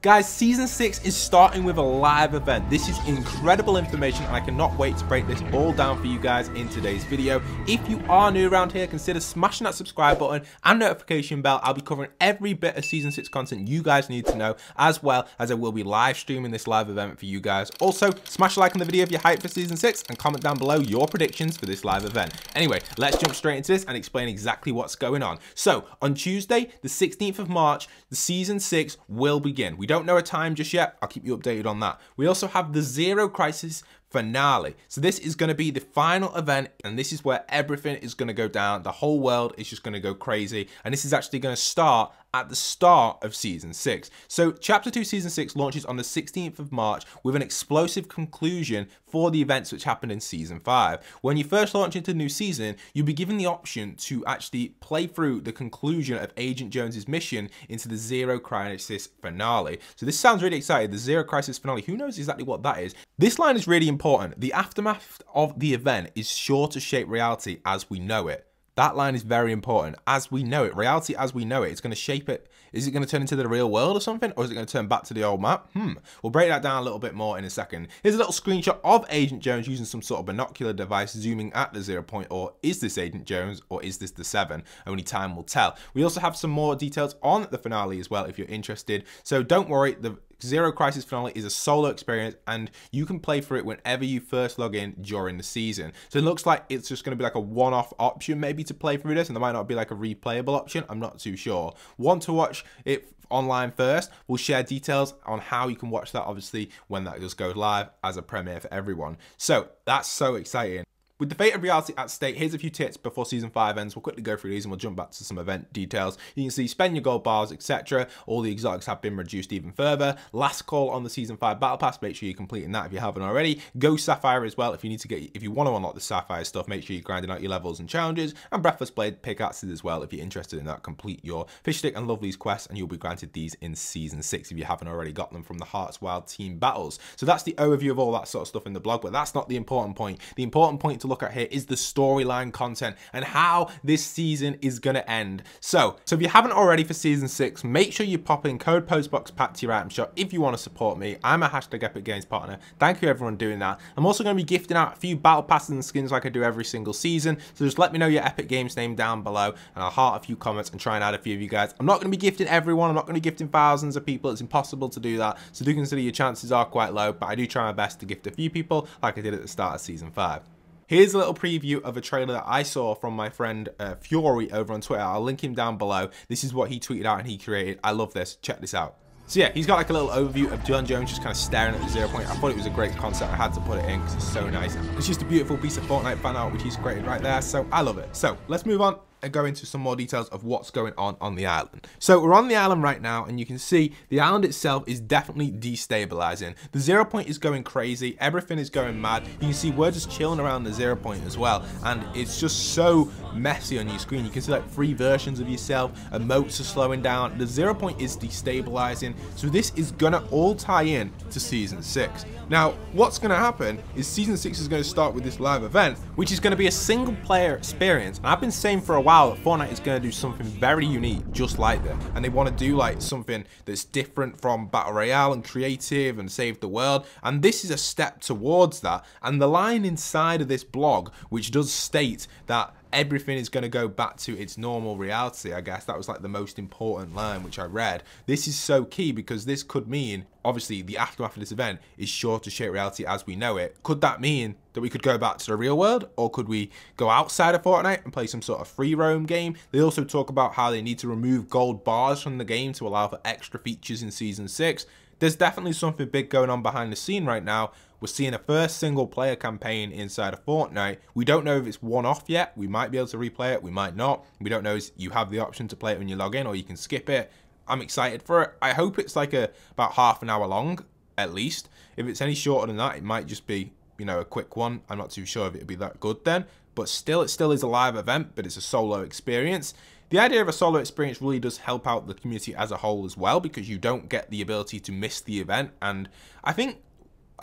Guys, Season 6 is starting with a live event. This is incredible information and I cannot wait to break this all down for you guys in today's video. If you are new around here, consider smashing that subscribe button and notification bell. I'll be covering every bit of Season 6 content you guys need to know, as well as I will be live streaming this live event for you guys. Also, smash a like on the video if you're hyped for Season 6 and comment down below your predictions for this live event. Anyway, let's jump straight into this and explain exactly what's going on. So, on Tuesday, the 16th of March, the Season 6 will begin. We don't know a time just yet. I'll keep you updated on that. We also have the Zero Crisis Finale. So this is going to be the final event, and this is where everything is going to go down. The whole world is just going to go crazy, and this is actually going to start at the start of Season 6. So Chapter 2 Season 6 launches on the 16th of March with an explosive conclusion for the events which happened in Season 5. When you first launch into the new season, you'll be given the option to actually play through the conclusion of Agent Jones' mission into the Zero Crisis Finale. So this sounds really exciting, the Zero Crisis Finale. Who knows exactly what that is? This line is really important. The aftermath of the event is sure to shape reality as we know it. That line is very important. As we know it, reality as we know it, it's going to shape it. Is it going to turn into the real world or something? Or is it going to turn back to the old map? We'll break that down a little bit more in a second. Here's a little screenshot of Agent Jones using some sort of binocular device, zooming at the 0 point. Or is this Agent Jones or is this the Seven? Only time will tell. We also have some more details on the finale as well if you're interested. So don't worry, the Zero Crisis Finale is a solo experience and you can play through it whenever you first log in during the season. So it looks like it's just going to be like a one-off option maybe to play through this, and there might not be like a replayable option. I'm not too sure. Want to watch it online first? We'll share details on how you can watch that obviously when that just goes live as a premiere for everyone. So that's so exciting. With the fate of reality at stake, here's a few tips before Season 5 ends. We'll quickly go through these and we'll jump back to some event details. You can see spend your gold bars, etc. All the exotics have been reduced even further. Last call on the Season 5 Battle Pass. Make sure you're completing that if you haven't already. Go Sapphire as well. If you want to unlock the Sapphire stuff, make sure you're grinding out your levels and challenges. And Breathless Blade pickaxes as well. If you're interested in that, complete your Fish Stick and Lovely's quests and you'll be granted these in Season 6 if you haven't already got them from the Hearts Wild team battles. So that's the overview of all that sort of stuff in the blog, but that's not the important point. The important point to look at here is the storyline content and how this season is going to end. So if you haven't already for Season 6, make sure you pop in code Postbox Pat to your item shop if you want to support me. I'm a #EpicGames partner. Thank you everyone doing that. I'm also going to be gifting out a few battle passes and skins like I do every single season, so just let me know your Epic Games name down below and I'll heart a few comments and try and add a few of you guys. I'm not going to be gifting everyone. I'm not going to be gifting thousands of people. It's impossible to do that, so do consider your chances are quite low, but I do try my best to gift a few people like I did at the start of Season 5. Here's a little preview of a trailer that I saw from my friend Fury over on Twitter. I'll link him down below. This is what he tweeted out and he created. I love this. Check this out. So yeah, he's got like a little overview of John Jones just kind of staring at the 0 point. I thought it was a great concept. I had to put it in because it's so nice. It's just a beautiful piece of Fortnite fan art which he's created right there. So I love it. So let's move on and go into some more details of what's going on the island. So we're on the island right now and you can see the island itself is definitely destabilizing. The 0 point is going crazy. Everything is going mad. You can see we're just chilling around the 0 point as well, and it's just so messy on your screen. You can see like three versions of yourself. Emotes are slowing down. The 0 point is destabilizing. So this is gonna all tie in to Season 6. Now what's gonna happen is Season 6 is gonna start with this live event which is gonna be a single player experience, and I've been saying for a while that Fortnite is going to do something very unique just like that, and they want to do like something that's different from Battle Royale and creative and save the world, and this is a step towards that. And the line inside of this blog which does state that everything is going to go back to its normal reality, I guess that was like the most important line which I read. This is so key because this could mean obviously the aftermath of this event is sure to shape reality as we know it. Could that mean that we could go back to the real world, or could we go outside of Fortnite and play some sort of free roam game? They also talk about how they need to remove gold bars from the game to allow for extra features in Season 6. There's definitely something big going on behind the scene right now. We're seeing a first single player campaign inside of Fortnite. We don't know if it's one off yet. We might be able to replay it. We might not. We don't know if you have the option to play it when you log in or you can skip it. I'm excited for it. I hope it's like about half an hour long at least. If it's any shorter than that, it might just be, you know, a quick one. I'm not too sure if it'll be that good then. But still, it still is a live event, but it's a solo experience. The idea of a solo experience really does help out the community as a whole as well, because you don't get the ability to miss the event. And I think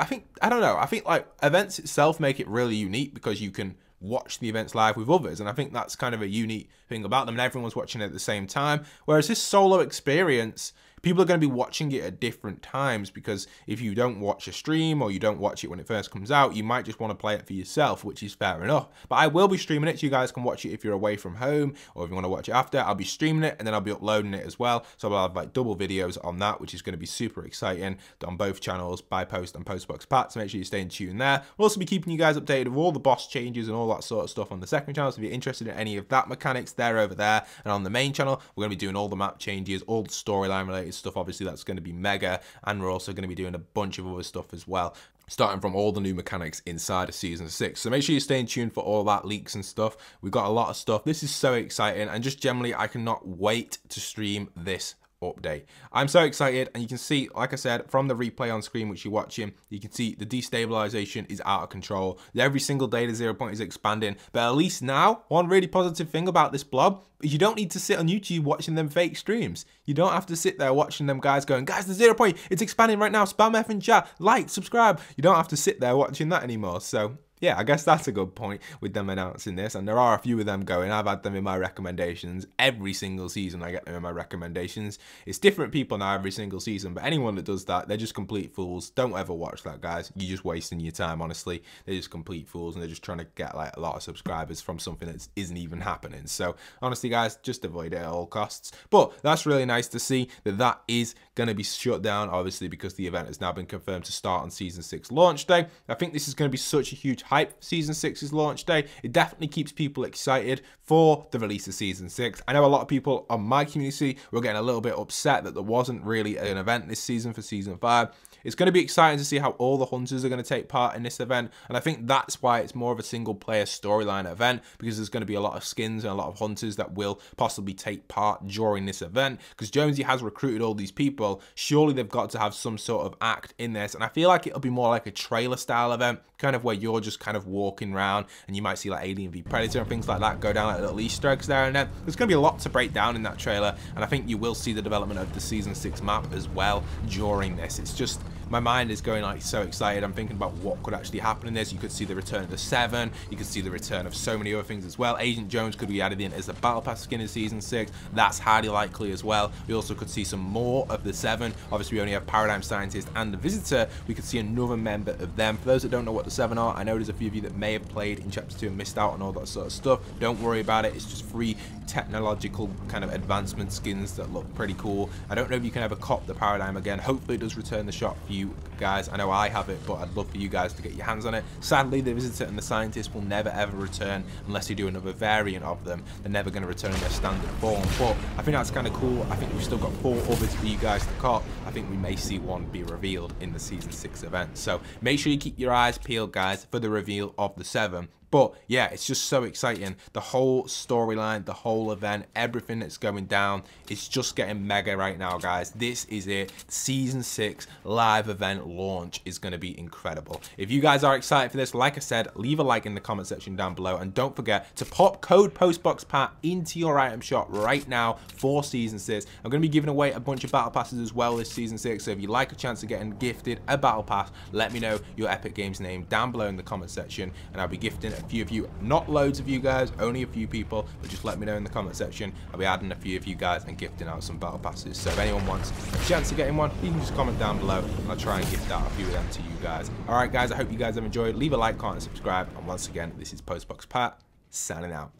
like events itself make it really unique because you can watch the events live with others, and I think that's kind of a unique thing about them, and everyone's watching it at the same time. Whereas this solo experience, people are going to be watching it at different times, because if you don't watch a stream or you don't watch it when it first comes out, you might just want to play it for yourself, which is fair enough. But I will be streaming it so you guys can watch it if you're away from home, or if you want to watch it after. I'll be streaming it and then I'll be uploading it as well. So I'll have like double videos on that, which is going to be super exciting on both channels, By Post and Postbox Pat. So make sure you stay in tune there. We'll also be keeping you guys updated with all the boss changes and all that sort of stuff on the second channel. So if you're interested in any of that mechanics, they're over there. And on the main channel, we're going to be doing all the map changes, all the storyline related stuff. Obviously, that's going to be mega. And we're also going to be doing a bunch of other stuff as well, starting from all the new mechanics inside of Season 6. So make sure you stay in tune for all that leaks and stuff. We've got a lot of stuff. This is so exciting. And just generally, I cannot wait to stream this update. I'm so excited, and you can see, like I said, from the replay on screen which you're watching, you can see the destabilization is out of control. Every single day the 0 point is expanding, but at least now, one really positive thing about this blob, you don't need to sit on YouTube watching them fake streams. You don't have to sit there watching them guys going, guys, the 0 point, it's expanding right now, spam F in chat, like, subscribe. You don't have to sit there watching that anymore. So yeah, I guess that's a good point with them announcing this. And there are a few of them going. I've had them in my recommendations. Every single season I get them in my recommendations. It's different people now every single season. But anyone that does that, they're just complete fools. Don't ever watch that, guys. You're just wasting your time, honestly. They're just complete fools. And they're just trying to get like a lot of subscribers from something that isn't even happening. So honestly, guys, just avoid it at all costs. But that's really nice to see that that is going to be shut down, obviously, because the event has now been confirmed to start on Season 6 launch day. I think this is going to be such a huge hype. Season 6's launch day, it definitely keeps people excited for the release of Season 6. I know a lot of people on my community were getting a little bit upset that there wasn't really an event this season for Season 5. It's going to be exciting to see how all the hunters are going to take part in this event, and I think that's why it's more of a single-player storyline event, because there's going to be a lot of skins and a lot of hunters that will possibly take part during this event, because Jonesy has recruited all these people. Surely they've got to have some sort of act in this, and I feel like it'll be more like a trailer-style event, kind of where you're just kind of walking around, and you might see like Alien V Predator and things like that go down, like little Easter eggs there and there. There's going to be a lot to break down in that trailer, and I think you will see the development of the Season 6 map as well during this. It's just, my mind is going like so excited. I'm thinking about what could actually happen in this. You could see the return of the Seven. You could see the return of so many other things as well. Agent Jones could be added in as the Battle Pass skin in Season 6. That's highly likely as well. We also could see some more of the Seven. Obviously, we only have Paradigm, Scientist, and the Visitor. We could see another member of them. For those that don't know what the Seven are, I know there's a few of you that may have played in Chapter 2 and missed out on all that sort of stuff. Don't worry about it. It's just free technological kind of advancement skins that look pretty cool. I don't know if you can ever cop the Paradigm again. Hopefully, it does return the shop for you guys. I know I have it, but I'd love for you guys to get your hands on it. Sadly, the Visitor and the Scientist will never ever return unless you do another variant of them. They're never going to return in their standard form, but I think that's kind of cool. I think we've still got 4 others for you guys to cop. I think we may see one be revealed in the Season 6 event, so make sure you keep your eyes peeled, guys, for the reveal of the Seven. But yeah, it's just so exciting. The whole storyline, the whole event, everything that's going down, it's just getting mega right now, guys. This is it. Season 6 live event launch is going to be incredible. If you guys are excited for this, like I said, leave a like in the comment section down below. And don't forget to pop code POSTBOXPAT into your item shop right now for Season 6. I'm going to be giving away a bunch of Battle Passes as well this Season 6. So if you'd like a chance of getting gifted a Battle Pass, let me know your Epic Games name down below in the comment section. And I'll be gifting a few of you, not loads of you guys, only a few people, but just let me know in the comment section. I'll be adding a few of you guys and gifting out some battle passes. So if anyone wants a chance of getting one, you can just comment down below and I'll try and gift out a few of them to you guys. All right, guys, I hope you guys have enjoyed. Leave a like, comment, and subscribe. And once again, this is Postbox Pat signing out.